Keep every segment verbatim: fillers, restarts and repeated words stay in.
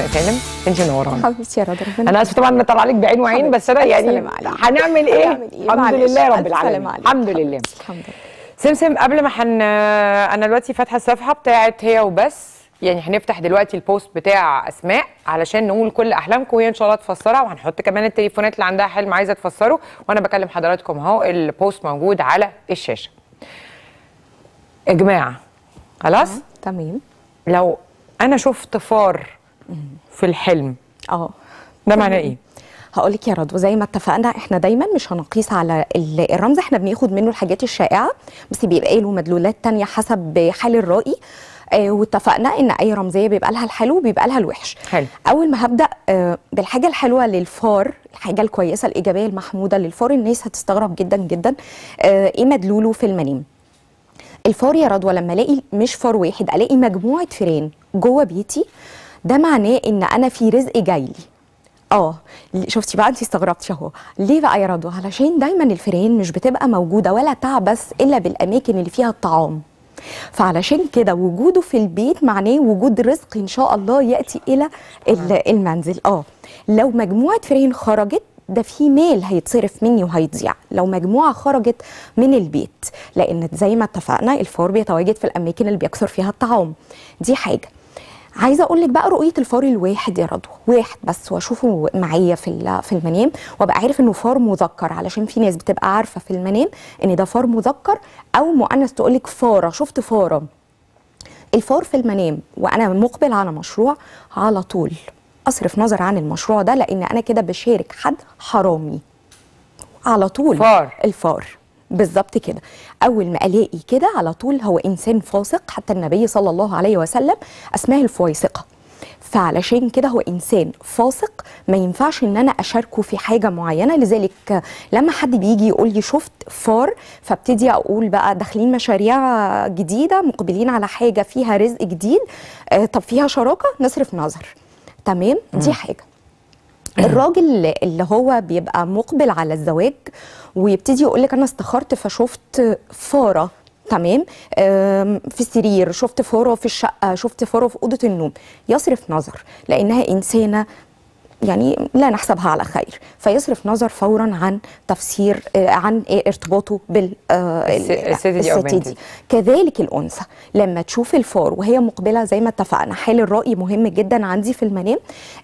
اسماء سالم بنت نوران. حبيبتي يا رضوى، انا اسفه طبعا انا طالعه عليك بعين وعين، بس انا يعني هنعمل ايه؟ الحمد لله رب العالمين. الحمد لله الحمد لله. سمسم، قبل ما حن... انا دلوقتي فاتحه الصفحه بتاعه هي وبس، يعني هنفتح دلوقتي البوست بتاع اسماء علشان نقول كل احلامكم وهي ان شاء الله تفسرها، وهنحط كمان التليفونات اللي عندها حلم عايزه تفسره وانا بكلم حضراتكم اهو. البوست موجود على الشاشه. يا جماعه خلاص؟ تمام. لو انا شفت فار في الحلم اه ده معناه ايه؟ هقول لك يا رضوى، زي ما اتفقنا احنا دايما مش هنقيس على الرمز، احنا بناخد منه الحاجات الشائعه بس بيبقى له مدلولات ثانيه حسب حال الرائي. آه واتفقنا ان اي رمزيه بيبقى لها الحلو وبيبقى لها الوحش. حلو. اول ما هبدا آه بالحاجه الحلوه للفار، الحاجه الكويسه الايجابيه المحموده للفار، الناس هتستغرب جدا جدا آه ايه مدلوله في المنام. الفار يا رضوى لما الاقي مش فار واحد، الاقي مجموعه فيران جوه بيتي، ده معناه ان انا في رزق جاي لي. اه شفتي بقى، انت استغربتي اهو ليه بقى يا رضوى؟ علشان دايما الفيران مش بتبقى موجوده ولا تعبث الا بالاماكن اللي فيها الطعام، فعلشان كده وجوده في البيت معناه وجود رزق ان شاء الله ياتي الى المنزل. اه لو مجموعه فيران خرجت ده في مال هيتصرف مني وهيضيع لو مجموعه خرجت من البيت، لان زي ما اتفقنا الفار بيتواجد في الاماكن اللي بيكثر فيها الطعام. دي حاجه. عايزه اقول لك بقى رؤيه الفار الواحد يا رضوى، واحد بس، واشوفه معايا في في المنام وابقى عارف انه فار مذكر، علشان في ناس بتبقى عارفه في المنام ان ده فار مذكر او مؤنث، تقول لك فاره، شفت فاره. الفار في المنام وانا مقبل على مشروع، على طول اصرف نظر عن المشروع ده لان انا كده بشارك حد حرامي. على طول فار. الفار بالظبط كده، اول ما الاقي كده على طول هو انسان فاسق، حتى النبي صلى الله عليه وسلم اسماه الفويسقه، فعلشان كده هو انسان فاسق ما ينفعش ان انا اشاركه في حاجه معينه. لذلك لما حد بيجي يقول لي شفت فار، فابتدي اقول بقى داخلين مشاريع جديده، مقبلين على حاجه فيها رزق جديد، آه طب فيها شراكه، نصرف نظر. تمام. دي حاجه. الراجل اللي هو بيبقى مقبل على الزواج ويبتدي يقول لك انا استخرت فشفت فاره، تمام، في السرير، شفت فاره في الشقه، شفت فاره في اوضه النوم، يصرف نظر لانها انسانه يعني لا نحسبها على خير، فيصرف نظر فورا عن تفسير عن ارتباطه بال الستي دي. كذلك الانثى لما تشوف الفار وهي مقبله، زي ما اتفقنا حال الرأي مهم جدا عندي في المنام،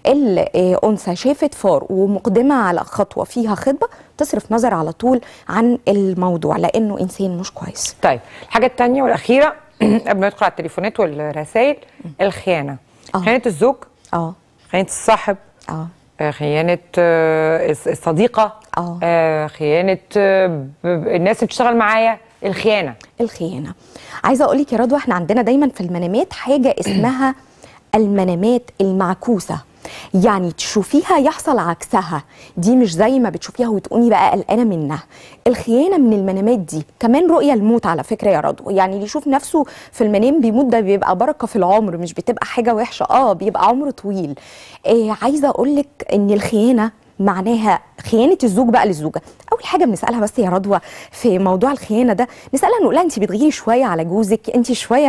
الانثى شافت فار ومقدمه على خطوه فيها خطبه، تصرف نظر على طول عن الموضوع لانه انسان مش كويس. طيب الحاجه الثانيه والاخيره قبل ما ندخل على التليفونات والرسائل، الخيانه. آه. خيانه الزوج، اه خيانه الصاحب، اه خيانة الصديقة، اه خيانة الناس اللي بتشتغل معايا. الخيانة الخيانة عايزة أقول لك يا رضوى احنا عندنا دايما في المنامات حاجة اسمها المنامات المعكوسة، يعني تشوفيها يحصل عكسها، دي مش زي ما بتشوفيها وتقومي بقى قلقانه منها. الخيانه من المنامات دي. كمان رؤيه الموت على فكره يا رضوى، يعني اللي يشوف نفسه في المنام بيموت ده بيبقى بركه في العمر، مش بتبقى حاجه وحشه، اه بيبقى عمر طويل. آه عايزه اقول لك ان الخيانه معناها خيانه الزوج بقى للزوجه. اول حاجه بنسالها بس يا رضوى في موضوع الخيانه ده، نسالها نقول لها انت بتغيري شويه على جوزك، انت شويه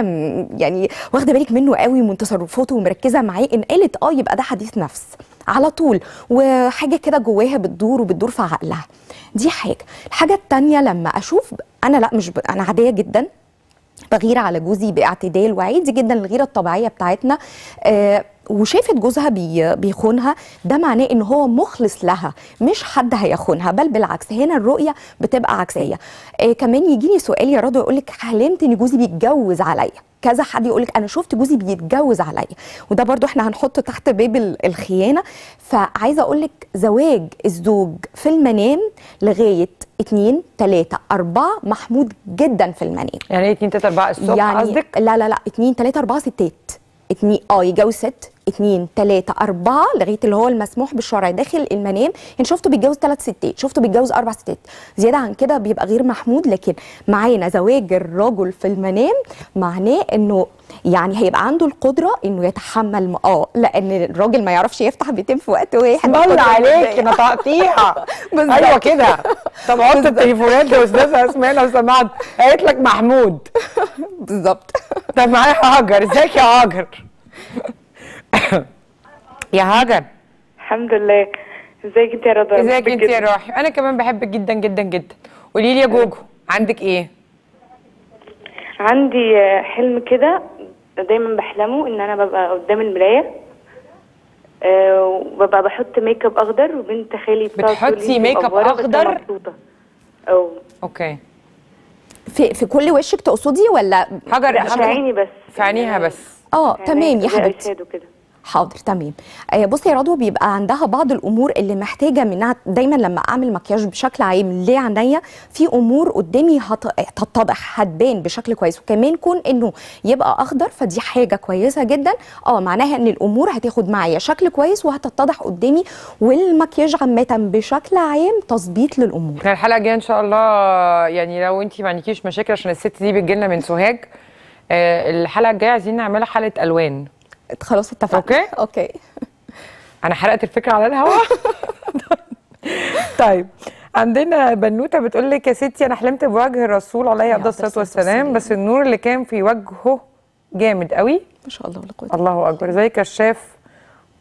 يعني واخده بالك منه قوي من تصرفاته ومركزه معاه، ان قالت اه يبقى ده حديث نفس على طول، وحاجه كده جواها بتدور وبتدور في عقلها. دي حاجه. الحاجه الثانيه لما اشوف انا لا مش ب... انا عاديه جدا بغير على جوزي باعتدال وعادي جدا، الغيره الطبيعيه بتاعتنا، آه وشافت جوزها بيخونها، ده معناه ان هو مخلص لها، مش حد هيخونها، بل بالعكس هنا الرؤيه بتبقى عكسيه. آه كمان يجيني سؤال يا رضوى يقول لك حلمت ان جوزي بيتجوز عليا، كذا حد يقول لك انا شفت جوزي بيتجوز عليا، وده برضو احنا هنحطه تحت باب الخيانه. فعايزه اقول لك زواج الزوج في المنام لغايه اتنين تلاتة أربعة محمود جدا في المنام. يعني اتنين تلاتة أربعة الصبح قصدك؟ يعني لا لا لا اتنين تلاتة أربعة ستات، اتنين اه يتجوز ست، اتنين تلاتة أربعة لغاية اللي هو المسموح بالشرع داخل المنام، يعني شفته بيتجوز تلات ستات، شفته بيتجوز أربع ستات، زيادة عن كده بيبقى غير محمود. لكن معانا زواج الرجل في المنام معناه إنه يعني هيبقى عنده القدرة إنه يتحمل، اه لأن الراجل ما يعرفش يفتح بيتين في وقت واحد. الله عليك، أنا طقطيحة. أيوه كده. طب عدت التليفونات يا أستاذة أسماء لو سمعت، قالت لك محمود. بالظبط. طب معايا هاجر، إزيك يا هاجر؟ يا هاجر. الحمد لله. ازيك انت يا رضوى؟ ازيك انت يا روحي؟ انا كمان بحبك جدا جدا جدا. قولي لي يا جوجو عندك ايه؟ عندي حلم كده دايما بحلمه، ان انا ببقى قدام المرايه أه وببقى بحط ميك اب اخضر، وبنت خالي بتحطي ميك اب اخضر؟ اه اوكي. في في كل وشك تقصدي ولا حجر؟ في عيني بس، في عينيها بس. اه تمام يا حبيبتي. حاضر تمام. بصي يا رضوى، بيبقى عندها بعض الامور اللي محتاجه منها دايما. لما اعمل مكياج بشكل عام لعينيا، في امور قدامي هتتضح هتبان بشكل كويس، وكمان كون انه يبقى اخضر فدي حاجه كويسه جدا. اه معناها ان الامور هتاخد معايا شكل كويس وهتتضح قدامي، والمكياج عامه بشكل عام تظبيط للامور. احنا الحلقه الجايه ان شاء الله، يعني لو انت ما عندكيش مشاكل، عشان الست دي بتجي لنا من سوهاج. آه الحلقه الجايه عايزين نعملها حلقه الوان. خلاص اتفقنا. اوكي اوكي انا حرقت الفكره على الهوا. طيب عندنا بنوته بتقول لك يا ستي انا حلمت بوجه الرسول عليه افضل الصلاه والسلام، بس النور اللي كان في وجهه جامد قوي ما شاء الله، الله اكبر، زي كشاف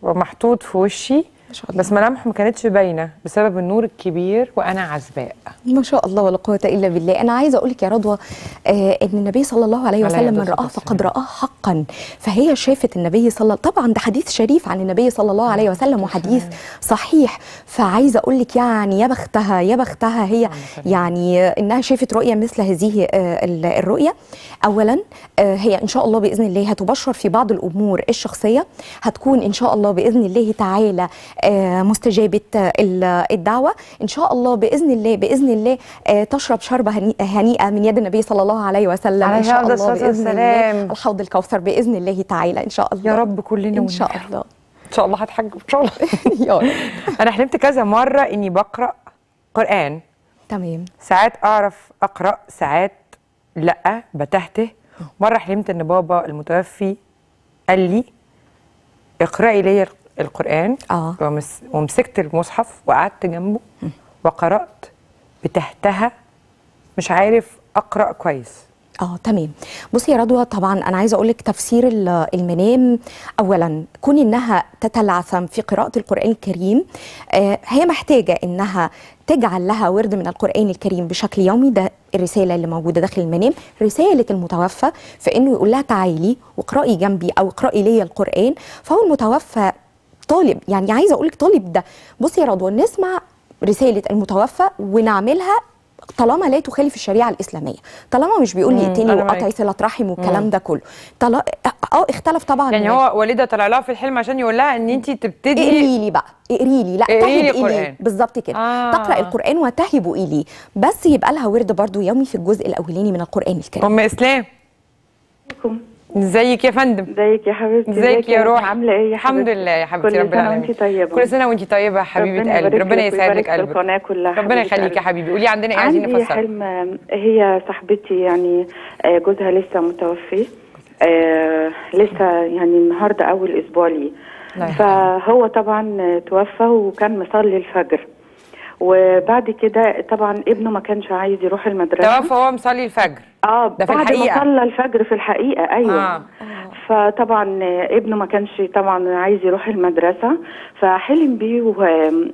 ومحطوط في وشي ما شاء الله، بس ملامحه ما كانتش باينه بسبب النور الكبير وانا عزباء. ما شاء الله ولا قوه الا بالله. انا عايزه اقول لك يا رضوى آه ان النبي صلى الله عليه وسلم من رآه فقد رآه حقا، فهي شافت النبي صلى، طبعا ده حديث شريف عن النبي صلى الله عليه وسلم وحديث صحيح، فعايزه اقول لك يعني يا بختها يا بختها هي، يعني انها شافت رؤيه مثل هذه آه الرؤيه. اولا آه هي ان شاء الله باذن الله هتبشر في بعض الامور الشخصيه، هتكون ان شاء الله باذن الله تعالى آه مستجابة آه الدعوة إن شاء الله بإذن الله بإذن الله آه تشرب شربة هنيئة من يد النبي صلى الله عليه وسلم على إن شاء الله بإذن الله، الحوض الكوثر بإذن الله تعالى إن شاء الله. يا رب كلنا إن شاء الله. إن شاء الله هتحج إن شاء الله. يا رب. أنا حلمت كذا مرة إني بقرأ قرآن. تمام. ساعات أعرف أقرأ، ساعات لأ بتهته. مرة حلمت إن بابا المتوفي قال لي اقرأي لي القرآن. آه. ومس... ومسكت المصحف وقعدت جنبه وقرأت بتهتها، مش عارف أقرأ كويس. اه تمام. بصي يا رضوى، طبعا انا عايزه اقول لك تفسير المنام، اولا كون انها تتلعثم في قراءه القران الكريم، آه هي محتاجه انها تجعل لها ورد من القران الكريم بشكل يومي. ده الرساله اللي موجوده داخل المنام، رساله المتوفى، فانه يقول لها تعالي واقرأي جنبي او اقرأي لي القران. فهو المتوفى طالب، يعني عايزه اقول لك طالب. ده بصي يا رضوى، نسمع رساله المتوفى ونعملها طالما لا تخالف الشريعه الاسلاميه، طالما مش بيقول لي اقتلي وقطعي صله رحم والكلام ده كله. طل... اه اختلف طبعا، يعني هو والدها طلع لها في الحلم عشان يقول لها ان انت تبتدي اقري لي بقى، اقري لي، لا تهب القران بالظبط كده. آه. تقرا القران وتهب اليه، بس يبقى لها ورد برضو يومي في الجزء الاولاني من القران الكريم. ام اسلام، ازيك يا فندم؟ ازيك يا حبيبتي؟ ازيك يا روحي؟ عامله ايه يا حبيبتي؟ الحمد لله يا حبيبتي، ربنا يخليكي. كل سنه وانت طيبه. كل سنه وانت طيبه يا حبيبه قلبي، ربنا يسعد لك قلبك، ربنا يخليك يا حبيبي. قولي عندنا ايه، عايزين نفسر. عندي حلم، هي صاحبتي يعني جوزها لسه متوفي، آه لسه يعني النهارده اول اسبوع ليه، فهو طبعا توفى وكان مصلي الفجر، وبعد كده طبعا ابنه ما كانش عايز يروح المدرسه. توفى وهو مصلي الفجر. اه ده في الحقيقه بعد ما صلى الفجر في الحقيقه. ايوه. آه. فطبعا ابنه ما كانش طبعا عايز يروح المدرسه، فحلم بيه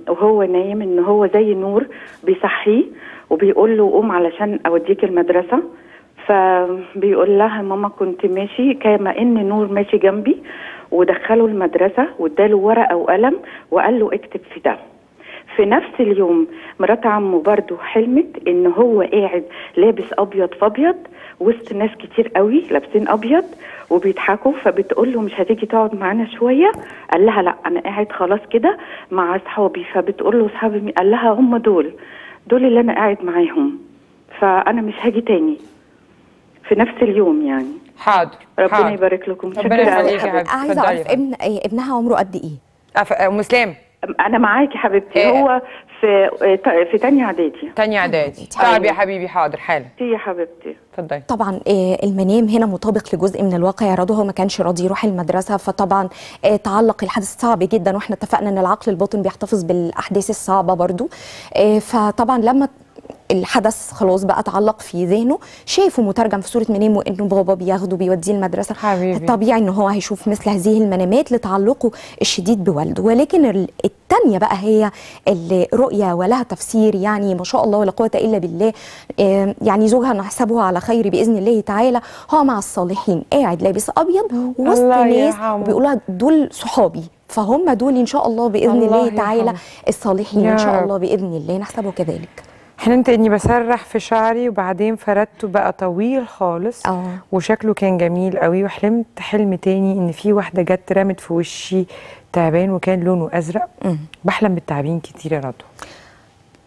وهو نايم ان هو زي نور بيصحيه وبيقول له قوم علشان اوديك المدرسه، فبيقول لها ماما كنت ماشي كما ان نور ماشي جنبي، ودخله المدرسه واداله ورقه وقلم وقال له اكتب في ده. في نفس اليوم مرات عمه برضه حلمت ان هو قاعد لابس ابيض فابيض وسط ناس كتير قوي لابسين ابيض وبيضحكوا، فبتقول له مش هتيجي تقعد معانا شويه؟ قال لها لا انا قاعد خلاص كده مع اصحابي، فبتقول له اصحابي مين؟ قال لها هم دول دول اللي انا قاعد معاهم، فانا مش هاجي تاني. في نفس اليوم يعني. حاضر. ربنا يبارك لكم. ربنا يخليك يا حبيبتي. عايزه اعرف ابن ابنها عمره قد ايه؟ ام اسلام أنا معاكي حبيبتي. إيه؟ هو في في تانية إعدادي. تانية إعدادي. طيب يا حبيبي حاضر حالا. يا حبيبتي. اتفضلي. طبعا المنام هنا مطابق لجزء من الواقع يا رضوى، هو ما كانش راضي يروح المدرسه، فطبعا تعلق الحدث صعب جدا، واحنا اتفقنا ان العقل الباطن بيحتفظ بالاحداث الصعبه برضو، فطبعا لما الحدث خلاص بقى اتعلق في ذهنه، شايفه مترجم في صوره منامه انه بابا بياخده بيوديه المدرسه. حبيبي طبيعي ان هو هيشوف مثل هذه المنامات لتعلقه الشديد بوالده. ولكن الثانيه بقى هي الرؤيه ولها تفسير، يعني ما شاء الله ولا قوه الا بالله، يعني زوجها نحسبه على خير باذن الله تعالى، هو مع الصالحين قاعد لابس ابيض وسط ناس بيقولوا لها دول صحابي، فهم دول ان شاء الله باذن الله تعالى الصالحين ان شاء الله باذن الله نحسبه كذلك. حننت اني بسرح في شعري وبعدين فردته بقى طويل خالص أوه. وشكله كان جميل قوي. وحلمت حلم تاني ان في واحده جت رمت في وشي تعبان وكان لونه ازرق. مم. بحلم بالتعابين كتير يا رضوى.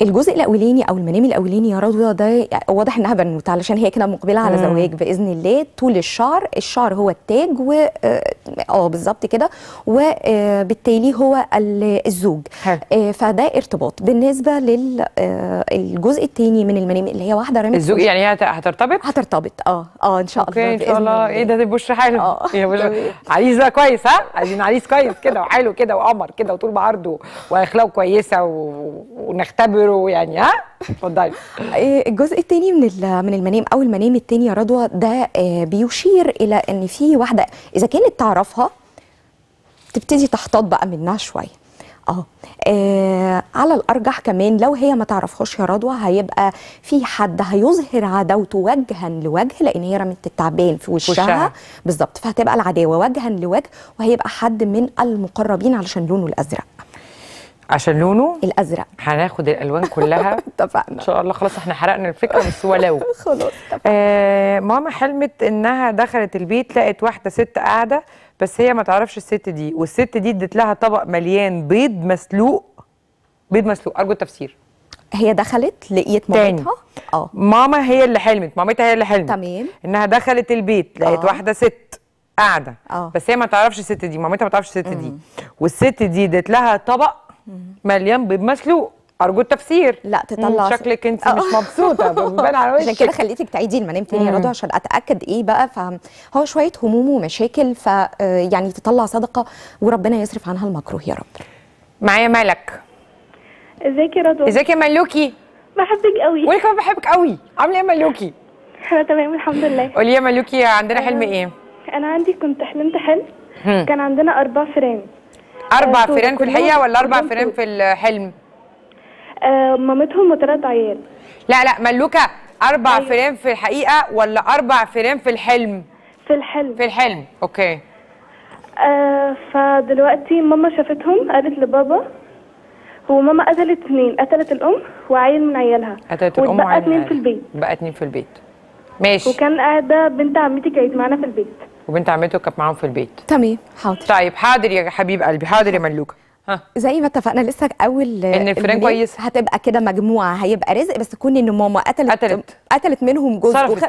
الجزء الاولاني او المنام الاولاني يا رضوى ده واضح انها بنوت، علشان هي كده مقبله على زواج باذن الله. طول الشعر، الشعر هو التاج و اه بالظبط كده، وبالتالي هو الزوج. آه فده ارتباط. بالنسبه للجزء الثاني من المنام اللي هي واحده رمت الزوج، يعني هي هترتبط؟ هترتبط اه اه ان شاء الله. اوكي ان شاء الله. ايه ده بشرى حلو. اه عريس بقى كويس، ها؟ عايزين عريس كويس كده وحلو كده وقمر كده وطول بعرضه واخلاقه كويسه ونختبره يعني. ها اتفضلي. الجزء الثاني من من المنام او المنام الثاني يا رضوى ده بيشير الى ان في واحده اذا كانت تعرفها تبتدي تحتاط بقى منها شويه. اه على الارجح كمان لو هي ما تعرفهاش يا رضوى هيبقى في حد هيظهر عداوته وجها لوجه، لان هي رمت التعبان في وشها بالظبط، فهتبقى العداوه وجها لوجه، وهيبقى حد من المقربين علشان لونه الازرق. عشان لونه الازرق هناخد الالوان كلها. اتفقنا ان شاء الله. خلاص احنا حرقنا الفكره بس ولو. خلاص آه ماما حلمت انها دخلت البيت لقت واحده ست قاعده، بس هي ما تعرفش الست دي، والست دي ادت لها طبق مليان بيض مسلوق. بيض مسلوق، ارجو التفسير. هي دخلت لقيت مامتها. اه ماما هي اللي حلمت، مامتها هي اللي حلمت تمام انها دخلت البيت لقت أوه. واحده ست قاعده أوه. بس هي ما تعرفش الست دي، مامتها ما تعرفش الست دي م. والست دي ادت لها طبق مليان بيض مسلوق. ارجو التفسير. لا تطلع شكلك انت مش مبسوطه بتبان على وشك. عشان كده خليتك تعيدي المنام تاني يا رضوى عشان اتاكد ايه بقى. فهو شويه هموم ومشاكل، ف يعني تطلع صدقه وربنا يصرف عنها المكروه يا رب. معايا ملك. ازيك يا رضوى؟ ازيك يا ملوكي؟ بحبك قوي. وانا كمان بحبك قوي. عامله ايه يا ملوكي؟ انا تمام الحمد لله. قولي يا ملوكي عندنا حلم ايه؟ انا عندي كنت حلمت حلم كان عندنا اربع فيران. أربع فيران في الحقيقة ولا أربع فيران في الحلم؟ آه مامتهم وثلاث عيال. لا لا ملوكة، أربع أيوة. فيران في الحقيقة ولا أربع فيران في الحلم؟ في الحلم. في الحلم، أوكي. آه فدلوقتي ماما شافتهم قالت لبابا، وماما قتلت اثنين، قتلت الأم وعيل من عيالها. قتلت الأم وعيل من عيالها. اتنين في البيت. بقى اتنين في البيت. ماشي. وكان قاعدة بنت عمتي كانت معانا في البيت. وبنت عمته كانت معاهم في البيت. تمام حاضر. طيب حاضر يا حبيب قلبي، حاضر يا ملوكه. ها زي ما اتفقنا لسه اول ان فران كويس هتبقى كده مجموعه، هيبقى رزق، بس تكون ان ماما قتلت قتلت, قتلت منهم جزء وخ...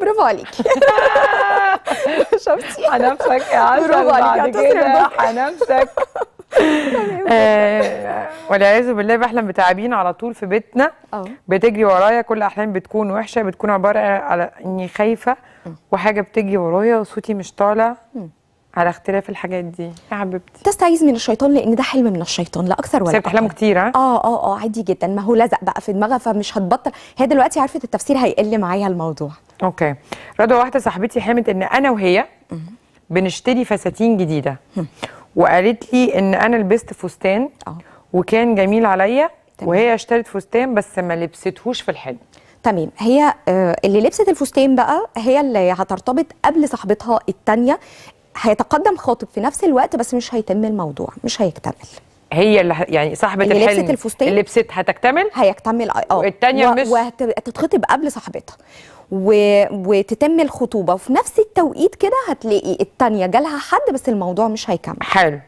برافو عليكي. شفتي هنفسك يا عسل. برافو عليكي كده هنفسك. والعياذ بالله بحلم بتعابين على طول في بيتنا بتجري ورايا، كل احلام بتكون وحشه، بتكون عباره على اني خايفه وحاجه بتجري ورايا وصوتي مش طالع على اختلاف الحاجات دي. يا حبيبتي تستعيذ من الشيطان، لان ده حلم من الشيطان لا اكثر ولا اقل. بتحلموا كتير؟ ها اه اه اه عادي جدا، ما هو لزق بقى في دماغها فمش هتبطل. هي دلوقتي عارفه التفسير هيقل معايا الموضوع. اوكي رضوى، واحده صاحبتي حلمت ان انا وهي بنشتري فساتين جديده وقالت لي ان انا لبست فستان أوه. وكان جميل عليا، وهي اشترت فستان بس ما لبستهوش في الحلم. تمام. هي اللي لبست الفستان بقى هي اللي هترتبط قبل صاحبتها الثانيه. هيتقدم خاطب في نفس الوقت بس مش هيتم الموضوع، مش هيكتمل. هي اللي يعني صاحبه اللي الحلم لبست الفستان اللي لبستها هتكتمل؟ هيكتمل اه. والثانيه مش وهتتخطب قبل صاحبتها و... وتتم الخطوبه، وفي نفس التوقيت كده هتلاقي الثانيه جالها حد بس الموضوع مش هيكمل. حلو.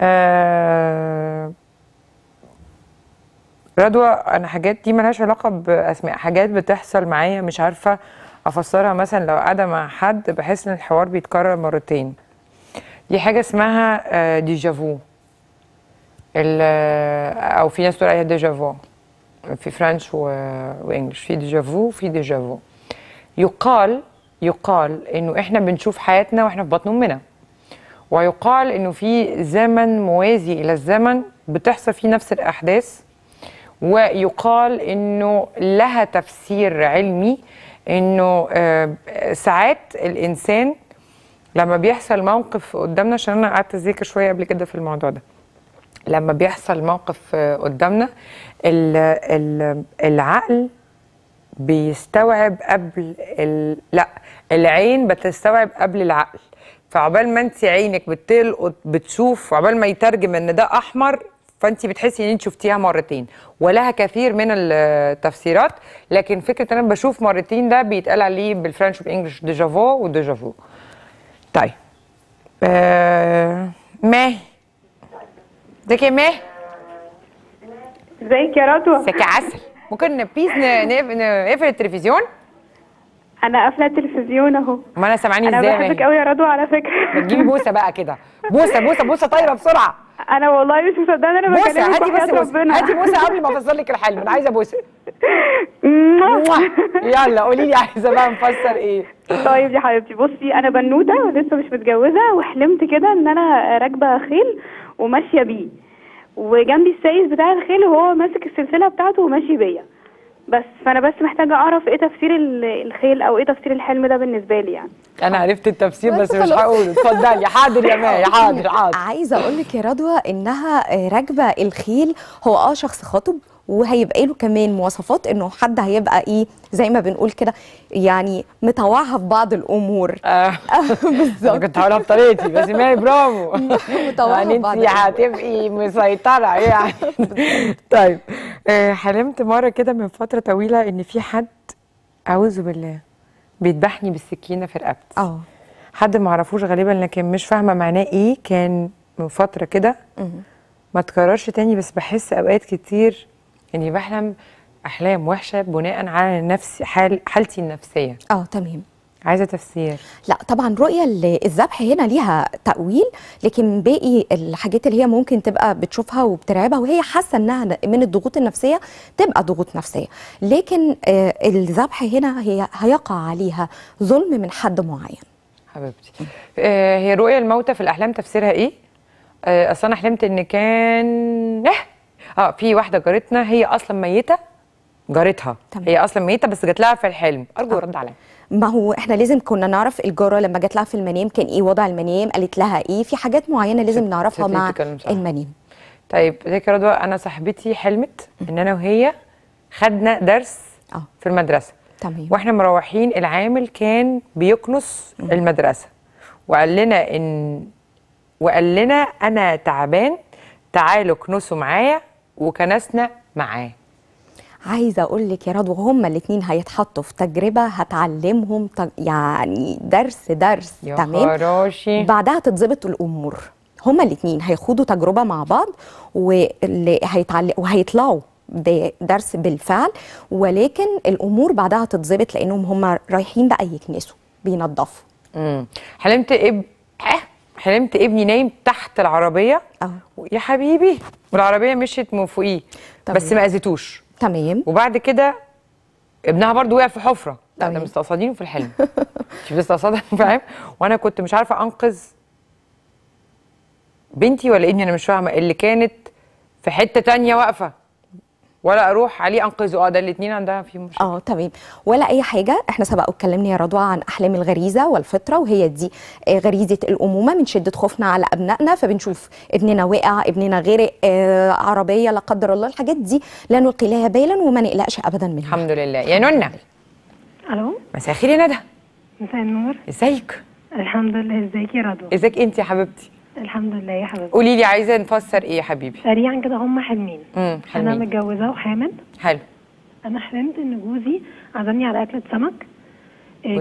آه... رضوى انا حاجات دي مالهاش علاقه باسماء، حاجات بتحصل معايا مش عارفه افسرها. مثلا لو قاعده مع حد بحس ان الحوار بيتكرر مرتين. دي حاجه اسمها آه ديجافو، او في ناس تقول عليها ديجافو في فرنش وانجلش، في ديجافو وفي ديجافو. يقال يقال انه احنا بنشوف حياتنا واحنا في بطن امنا، ويقال انه في زمن موازي الى الزمن بتحصل فيه نفس الاحداث ويقال إنه لها تفسير علمي، إنه ساعات الإنسان لما بيحصل موقف قدامنا، عشان أنا قعدت أذاكر شوية قبل كده في الموضوع ده، لما بيحصل موقف قدامنا العقل بيستوعب قبل ال... لا العين بتستوعب قبل العقل، فعقبال ما انت عينك بتلقط بتشوف، عقبال ما يترجم ان ده احمر، فانت بتحسي ان انت شفتيها مرتين، ولها كثير من التفسيرات. لكن فكره انا بشوف مرتين ده بيتقال عليه بالفرنش والانجلش ديجافو وديجافو. طيب آه... ماهي ازيك يا ماهي؟ ازيك يا رضوى؟ ازيك يا عسل؟ ممكن بليز نقفل التلفزيون؟ انا قافله التلفزيون اهو. ما انا سامعاني ازاي؟ انا بحبك قوي يا رضوى على فكره. بتجيبي بوسه بقى كده، بوسه بوسه بوسه طايره بسرعه. انا والله مش مصدقه انا بكلمك بوسه. ربنا هاتي بوسه قبل ما افسر لك الحلم، انا عايزه بوسه. يلا قولي لي عايزه بقى نفسر ايه؟ طيب يا حبيبتي بصي، انا بنوته ولسه مش متجوزه، وحلمت كده ان انا راكبه خيل وماشيه بيه، وجنبي السايس بتاع الخيل وهو ماسك السلسله بتاعته وماشي بيا. بس فانا بس محتاجه اعرف ايه تفسير الخيل او ايه تفسير الحلم ده بالنسبه لي يعني. انا عرفت التفسير بس مش هقوله. اتفضلي. حاضر يا ماهي، حاضر حاضر. عايزه اقول لك يا رضوى انها راكبه الخيل، هو اه شخص خاطب وهيبقى له كمان مواصفات انه حد هيبقى ايه زي ما بنقول كده يعني متوعها في بعض الامور. آه. بالظبط. كنت هقولها بطريقتي بس ماهي برافو. متوعها في بعض الامور. يعني انت هتبقي مسيطره يعني. طيب آه حلمت مره كده من فتره طويله ان في حد اعوذ بالله بيذبحني بالسكينه في رقبتي. اه. حد ما اعرفوش غالبا، لكن مش فاهمه معناه ايه. كان من فتره كده ما تكررش تاني، بس بحس اوقات كتير اني يعني بحلم احلام وحشه بناء على نفسي حال حالتي النفسيه. اه تمام. عايزه تفسير. لا طبعا رؤيه الذبح هنا ليها تاويل، لكن باقي الحاجات اللي هي ممكن تبقى بتشوفها وبترعبها وهي حاسه انها من الضغوط النفسيه تبقى ضغوط نفسيه، لكن آه الذبح هنا هي هيقع عليها ظلم من حد معين. حبيبتي آه هي رؤيه الموتى في الاحلام تفسيرها ايه؟ آه اصل انا حلمت ان كان اه في واحده جارتنا هي اصلا ميته، جارتها طبعا. هي اصلا ميته بس جات لها في الحلم. ارجو رد عليا. ما هو احنا لازم كنا نعرف الجاره لما جات لها في المنام كان ايه وضع المنام، قالت لها ايه، في حاجات معينه لازم نعرفها مع المنام. طيب ازيك يا رضوى؟ انا صاحبتي حلمت ان انا وهي خدنا درس أوه. في المدرسه تمام، واحنا مروحين العامل كان بيكنس م. المدرسه، وقال لنا ان وقال لنا انا تعبان تعالوا كنسوا معايا، وكنسنا معاه. عايزه اقول لك يا رضوى هما الاثنين هيتحطوا في تجربه هتعلمهم تج... يعني درس درس تمام. بعدها تتظبط الامور، هما الاثنين هيخوضوا تجربه مع بعض وهيتعلق... وهيطلعوا درس بالفعل، ولكن الامور بعدها تتظبط لانهم هما رايحين بقى يكنسوا بينضفوا. امم حلمت اب حلمت ابني نايم تحت العربيه أوه. يا حبيبي، والعربيه مشيت من فوقيه بس ما اذيتوش تمام، وبعد كده ابنها برضو وقع في حفره. لا انا مستقصدينه في الحلم. مش مستقصدها فاهم، وانا كنت مش عارفه انقذ بنتي ولا ابني، انا مش فاهمه اللي كانت في حته ثانيه واقفه ولا اروح عليه انقذه. اه ده الاثنين عندها في مشكله. اه تمام ولا اي حاجه. احنا سبق اتكلمنا يا رضوى عن احلام الغريزه والفطره، وهي دي غريزه الامومه من شده خوفنا على ابنائنا، فبنشوف ابننا وقع، ابننا غرق، آه عربيه لا قدر الله، الحاجات دي لا نلقي لها بالا وما نقلقش ابدا منها. الحمد لله. يا نونا. الو. مساء الخير يا ندى. مساء النور. ازيك؟ الحمد لله. ازيك يا رضوى؟ ازيك انت يا حبيبتي؟ الحمد لله يا حبيبتي. قولي لي عايزه نفسر ايه يا حبيبي؟ سريعا كده هم حلمين. امم انا متجوزه وحامل. حلو. انا حلمت ان جوزي عزمني على اكله سمك،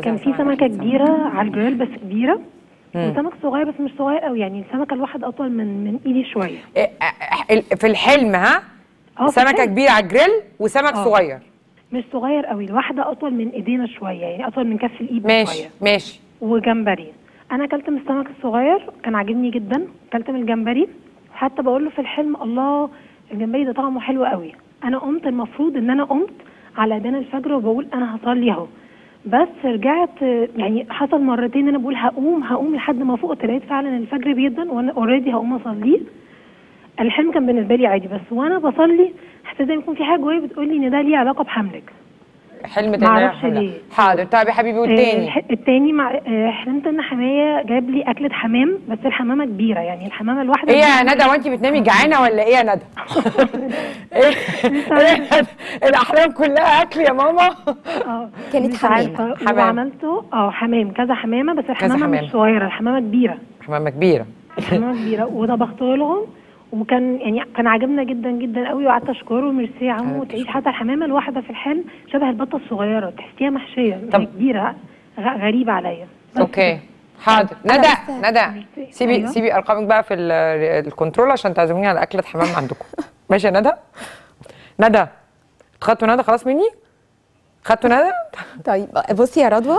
كان في سمكه كبيره سمك. على الجريل بس كبيره، وسمك صغير بس مش صغير قوي يعني، السمكه الواحد اطول من من ايدي شويه. في الحلم ها؟ اه سمكه كبيره على الجريل وسمك أوه. صغير مش صغير قوي، الواحده اطول من ايدينا شويه يعني، اطول من كف الايد شويه. ماشي ماشي. وجمبري. أنا أكلت من السمك الصغير كان عاجبني جدا، أكلت من الجمبري، حتى بقول له في الحلم الله الجمبري ده طعمه حلو قوي. أنا قمت المفروض إن أنا قمت على أذان الفجر وبقول أنا هصلي أهو، بس رجعت يعني حصل مرتين أنا بقول هقوم هقوم لحد ما فوق، طلعت فعلا الفجر بيدا وأنا أوريدي هقوم أصليه. الحمل كان بالنسبه لي عادي، بس وانا بصلي حسيت ان يكون في حاجه جوايا بتقول لي ان ده ليه علاقه بحملك. حلمت ان انا حامل. حاضر. طيب يا حبيبي والتاني؟ التاني مع حلمت ان حمايه جاب لي اكله حمام، بس الحمامه كبيره، يعني الحمامه الواحده. ايه يا ندى وانت بتنامي جعانه ولا ايه يا ندى؟ ايه الاحلام كلها اكل يا ماما؟ اه كانت حمام. حمام عملته اه حمام كذا حمامه، بس الحمامه مش صغيره، الحمامه كبيره. حمامه كبيره. الحمامه كبيره وطبخته لهم، وكان يعني كان عاجبنا جدا جدا قوي، وقعدت اشكره ميرسي يا عمو. تعيش حتى الحمامه الواحده في الحلم شبه البطه الصغيره، تحسيها محشيه كبيره غريبه عليا. اوكي حاضر. ندى ندى سيبي سيبي ارقامك بقى في الكنترول عشان تعزموني على اكله حمام عندكم. ماشي يا ندى؟ ندى خدتوا ندى خلاص مني؟ خدتوا ندى؟ طيب بصي يا رضوى،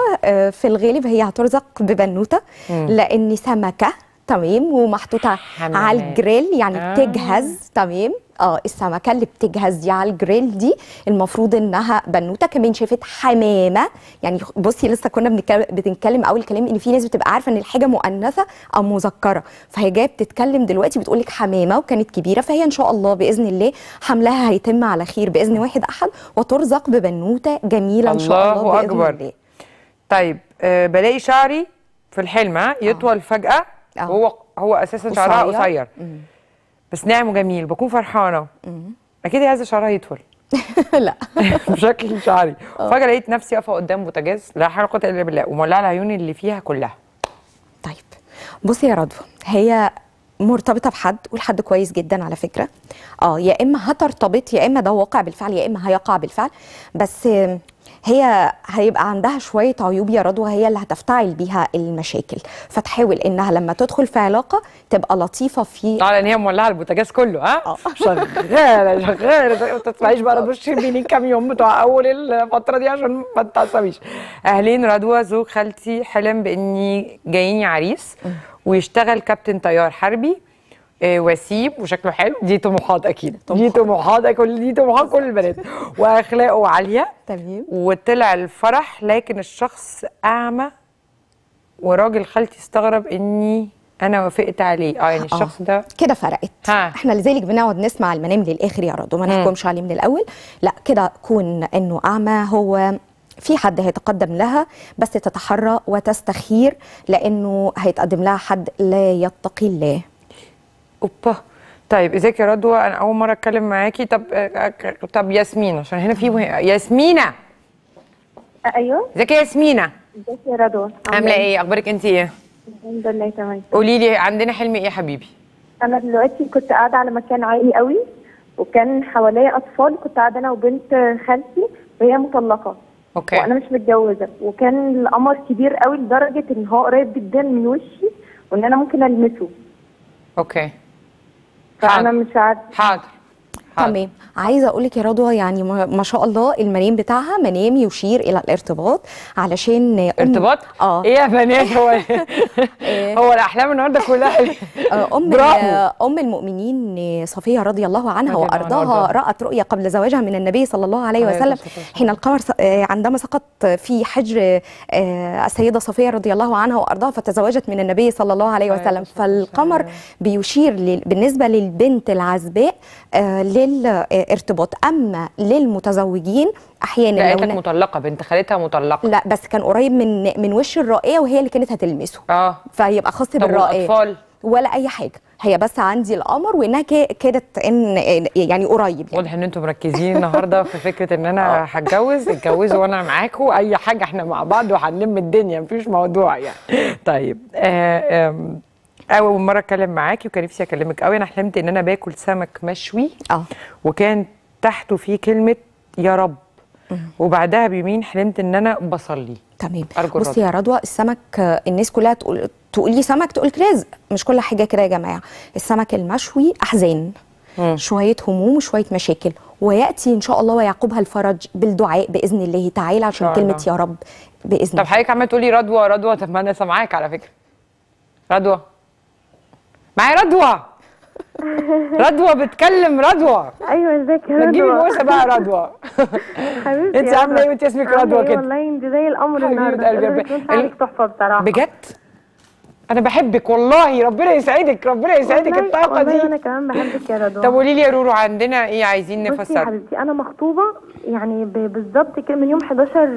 في الغالب هي هترزق ببنوته لان سمكه تمام ومحطوطه على الجريل، يعني آه. بتجهز تمام. اه السمكه اللي بتجهز دي على الجريل دي المفروض انها بنوته. كمان شافت حمامه، يعني بصي لسه كنا بنتكلم اول كلام ان في ناس بتبقى عارفه ان الحاجه مؤنثه او مذكره، فهي جايه بتتكلم دلوقتي بتقول لك حمامه وكانت كبيره، فهي ان شاء الله باذن الله حملها هيتم على خير باذن واحد احد وترزق ببنوته جميله ان شاء الله. الله اكبر الله. طيب آه بلاقي شعري في الحلم يطول آه. فجاه. أوه. هو هو اساسا شعرها قصير بس ناعم وجميل، بكون فرحانه. مم. اكيد هذا شعرها يطول. لا بشكل شعري. فجاه لقيت نفسي واقفه قدام بوتاجاز لا حول ولا قوه الا بالله، ومولعه العيون اللي فيها كلها. طيب بصي يا رضوى، هي مرتبطه بحد والحد كويس جدا على فكره. اه يا اما هترتبط يا اما ده واقع بالفعل يا اما هيقع بالفعل، بس هي هيبقى عندها شويه عيوب يا رضوى هي اللي هتفتعل بيها المشاكل، فتحاول انها لما تدخل في علاقه تبقى لطيفه في طبعا ان هي مولعه البوتاجاز كله. ها شغاله شغاله ما تسمعيش بقى رضوى بيني كام يوم بتوع اول الفتره دي عشان ما تتعصبيش. اهلين رضوى، زوج خالتي حلم باني جايني عريس ويشتغل كابتن طيار حربي وسيب وشكله حلو. دي طموحات اكيد، دي طموحات كل دي طموحات كل البنات، واخلاقه عاليه تمام. وطلع الفرح لكن الشخص اعمى، وراجل خالتي استغرب اني انا وافقت عليه. اه يعني الشخص ده كده فرقت. ها. احنا لذلك بنقعد نسمع المنام للاخر يا رضوى، ما نحكمش عليه من الاول. لا كده كون انه اعمى هو في حد هيتقدم لها، بس تتحرى وتستخير لانه هيتقدم لها حد لا يتقي الله. اوبا. طيب ازيك يا رضوى، انا اول مره اتكلم معاكي. طب طب ياسمين عشان هنا في مه... ياسمينه. ايوه ازيك يا ياسمينه. ازيك يا رضوى، عامله ايه؟ اخبارك انت ايه؟ الحمد لله تمام. قولي لي عندنا حلم ايه يا حبيبي؟ انا دلوقتي كنت قاعده على مكان عالي قوي وكان حواليا اطفال، كنت قاعده انا وبنت خالتي وهي مطلقه. اوكي. وانا مش متجوزه، وكان القمر كبير قوي لدرجه ان هو قريب جدا من وشي وان انا ممكن المسه. اوكي. فأنا مش عارفة. حاضر. تمام. عايزه اقول لك يا رضوى يعني ما شاء الله المنام بتاعها منام يشير الى الارتباط، علشان ارتباط؟ اه ايه يا بنات هو هو الاحلام النهارده كلها. ام ام المؤمنين صفيه رضي الله عنها وارضاها رات رؤيا قبل زواجها من النبي صلى الله عليه وسلم حين القمر عندما سقط في حجر السيده صفيه رضي الله عنها وارضاها فتزوجت من النبي صلى الله عليه وسلم. فالقمر بيشير بالنسبه للبنت العزباء للارتباط. اما للمتزوجين احيانا لو كانت مطلقه بنت خالتها مطلقه لا بس كان قريب من من وش الرائيه وهي اللي كانت هتلمسه. اه فهيبقى خاص بالرائيه اطفال ولا اي حاجه، هي بس عندي القمر وانها كادت ان يعني قريب. واضح يعني. ان انتم مركزين النهارده في فكره ان انا هتجوز. اتجوزوا وانا معاكم، اي حاجه احنا مع بعض وهنلم الدنيا مفيش موضوع يعني. طيب آه آه اول مره اتكلم معاكي وكان نفسي اكلمك قوي. انا حلمت ان انا باكل سمك مشوي اه وكان تحته فيه كلمه يا رب، وبعدها بيمين حلمت ان انا بصلي. تمام. بصي يا رضوى السمك الناس كلها تقول تقولي سمك تقول رزق، مش كل حاجه كده يا جماعه. السمك المشوي احزان مم. شويه هموم وشويه مشاكل، وياتي ان شاء الله ويعقبها الفرج بالدعاء باذن الله تعالى عشان آه كلمه آه. يا رب باذن الله. طب حضرتك عماله تقولي رضوى رضوى، طب ما انا سامعاك على فكره. رضوى معايا؟ رضوى رضوى بتكلم رضوى. ايوه ازيك يا رضوى؟ ما تجيبي موسى بقى يا رضوى. حبيبتي انت عامله ايه وانت اسمك رضوى كده؟ والله انت زي القمر النهارده. حبيبه قلبي تحفه بصراحه بجد. انا بحبك والله، ربنا يسعدك ربنا يسعدك الطاقه دي. انا كمان بحبك يا رضوى. طب قولي لي يا رورو عندنا ايه عايزين نفسر؟ بصي حبيبتي انا مخطوبه يعني بالظبط كده من يوم حداشر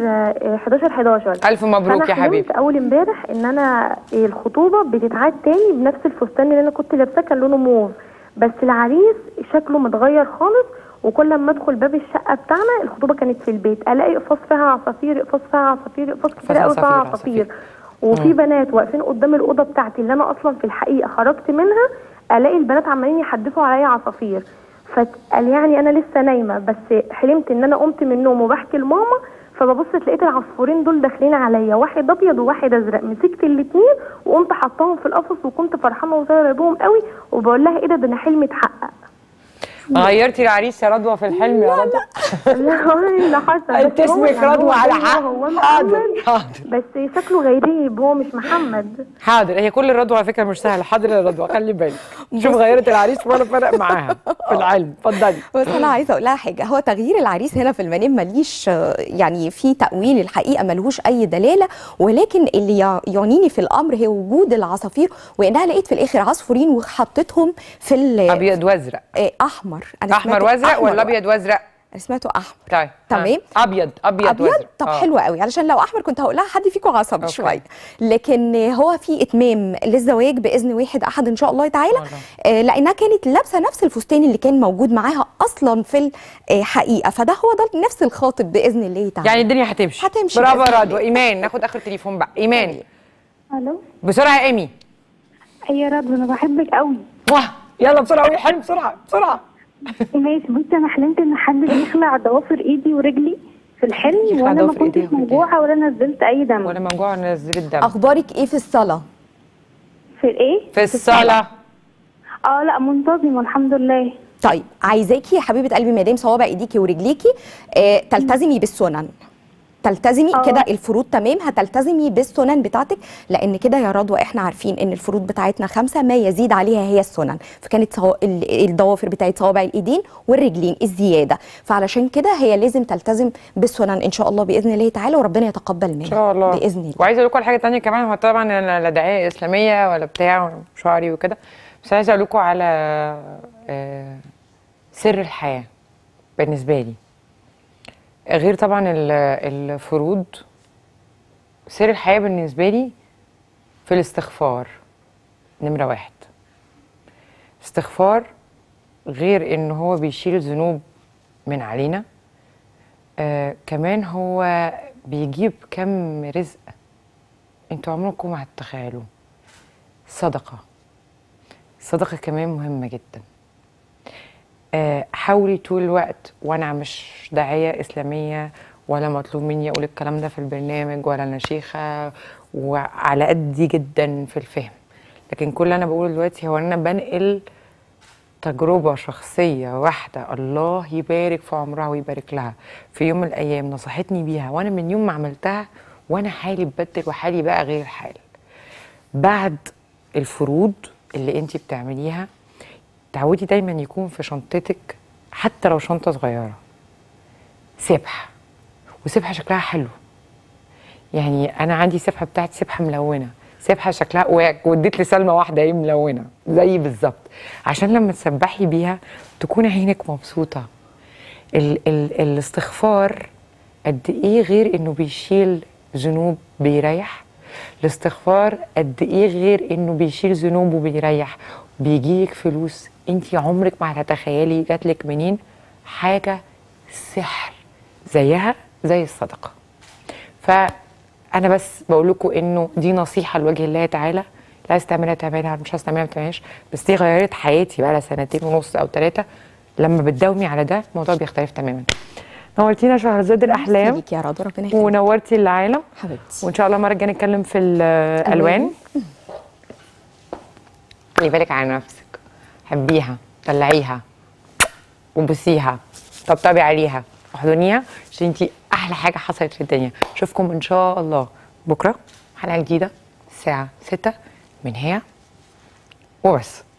حداشر حداشر. الف مبروك يا حبيبتي. انا اول امبارح ان انا الخطوبه بتتعاد تاني بنفس الفستان اللي انا كنت لابساه، كان لونه موف، بس العريس شكله متغير خالص، وكل ما ادخل باب الشقه بتاعنا، الخطوبه كانت في البيت، الاقي قصاص فيها عصافير، قصاص فيها عصافير، قصاص كتير قوي فيها عصافير، وفي بنات واقفين قدام الاوضه بتاعتي اللي انا اصلا في الحقيقه خرجت منها، الاقي البنات عمالين يحدفوا عليا عصافير. فقال يعني انا لسه نايمه، بس حلمت ان انا قمت من النوم وبحكي لماما، فببص لقيت العصفورين دول داخلين عليا، واحد ابيض وواحد ازرق، مسكت الاثنين وقمت حطاهم في القفص، وكنت فرحانه وطايره بيهم قوي، وبقول لها ايه ده ده انا حلمي اتحقق. غيرتي العريس يا رضوى في الحلم يا رضوى؟ لا والله اللي حصل تسمك رضوى على حق. حاضر حاضر، بس شكله غريب، هو مش محمد. حاضر، هي كل الرضوى على فكره مش سهله. حاضر يا رضوى خلي بالك، شوف غيرت العريس ولا فرق معاها في العلم. اتفضلي. بس انا عايزه اقول لها حاجه، هو تغيير العريس هنا في المنام ماليش يعني في تاويل، الحقيقه ملهوش اي دلاله، ولكن اللي يعنيني في الامر هي وجود العصافير، وانها لقيت في الاخر عصفورين وحطيتهم في ابيض وازرق احمر. أنا احمر وازرق ولا ابيض وازرق؟ انا سمعته احمر. طيب تمام. ابيض ابيض ابيض. طب آه. حلو قوي، علشان لو احمر كنت هقول لها حد فيكم عصبي شويه، لكن هو في اتمام للزواج باذن واحد احد ان شاء الله تعالى. آه لانها كانت لابسه نفس الفستان اللي كان موجود معاها اصلا في الحقيقه، فده هو ده نفس الخاطب باذن الله تعالى. يعني الدنيا هتمشي هتمشي. برافو يا رضوى. ايمان ناخد اخر تليفون بقى. ايمان الو بسرعه يا ايمي. يا رضوى انا بحبك قوي. يلا بسرعه قولي حلم بسرعه بسرعه. ماشي. بصي انا حلمت ان حد بيخلع ضوافر ايدي ورجلي في الحلم، وانا ما كنتش موجوعه ولا نزلت اي دم. ولا موجوعه ولا نزلت دم. اخبارك ايه في الصلاه؟ في الايه؟ في الصلاه. اه لا منتظمه الحمد لله. طيب عايزاكي يا حبيبه قلبي ما دام صوابع ايديكي ورجليكي آه تلتزمي بالسنن. تلتزمي كده الفروض تمام، هتلتزمي بالسنن بتاعتك، لان كده يا رضوى احنا عارفين ان الفروض بتاعتنا خمسه ما يزيد عليها هي السنن، فكانت صو... الضوافر بتاعت صوابع الايدين والرجلين الزياده، فعلشان كده هي لازم تلتزم بالسنن ان شاء الله باذن الله تعالى، وربنا يتقبل منها ان شاء الله باذن الله. وعايزه اقول لكم على حاجه ثانيه كمان، هو طبعا انا لا داعيه اسلاميه ولا بتاع شعري وكده، بس عايزه اقول لكم على سر الحياه بالنسبه لي، غير طبعا الفروض. سر الحياة بالنسبة لي في الاستغفار نمرة واحد. استغفار غير ان هو بيشيل الذنوب من علينا، آه كمان هو بيجيب كم رزق انتوا عمركم ما هتتخيلوه. صدقة صدقة كمان مهمة جدا. حاولي طول الوقت، وانا مش داعيه اسلاميه ولا مطلوب مني اقول الكلام ده في البرنامج ولا انا شيخه وعلى قدي جدا في الفهم، لكن كل اللي انا بقوله دلوقتي هو انا بنقل تجربه شخصيه واحده الله يبارك في عمرها ويبارك لها في يوم من الايام نصحتني بيها، وانا من يوم ما عملتها وانا حالي اتبدل وحالي بقى غير حالي. بعد الفروض اللي انت بتعمليها تعودي دايما يكون في شنطتك، حتى لو شنطه صغيره، سبحه، وسبحه شكلها حلو. يعني انا عندي سبحه بتاعتي، سبحه ملونه، سبحه شكلها، واديت لسلمى واحده ايه ملونه زي بالظبط، عشان لما تسبحي بيها تكون عينك مبسوطه. ال ال الاستغفار قد ايه غير انه بيشيل ذنوب بيريح، الاستغفار قد ايه غير انه بيشيل ذنوب وبيريح، بيجيلك فلوس انتي عمرك ما هتتخيلي جاتلك منين، حاجه سحر زيها زي الصدقه. فانا بس بقول لكم انه دي نصيحه لوجه الله تعالى، لا عايز تعملها تعملها، مش عايز تعملها ما تعملهاش، بس دي غيرت حياتي بقى لها سنتين ونص او ثلاثه، لما بتداومي على ده الموضوع بيختلف تماما. نورتينا شهر زاد الاحلام يا رضوى، ربنا يخليك، ونورتي العالم حبيبتي، وان شاء الله المره الجايه نتكلم في الالوان. خلي بالك على نفسك، حبيها، طلعيها، وبوسيها، طبطبي عليها، احضنيها، عشان انتي احلى حاجه حصلت في الدنيا. اشوفكم ان شاء الله بكره حلقه جديده الساعه ستة من هي وبس.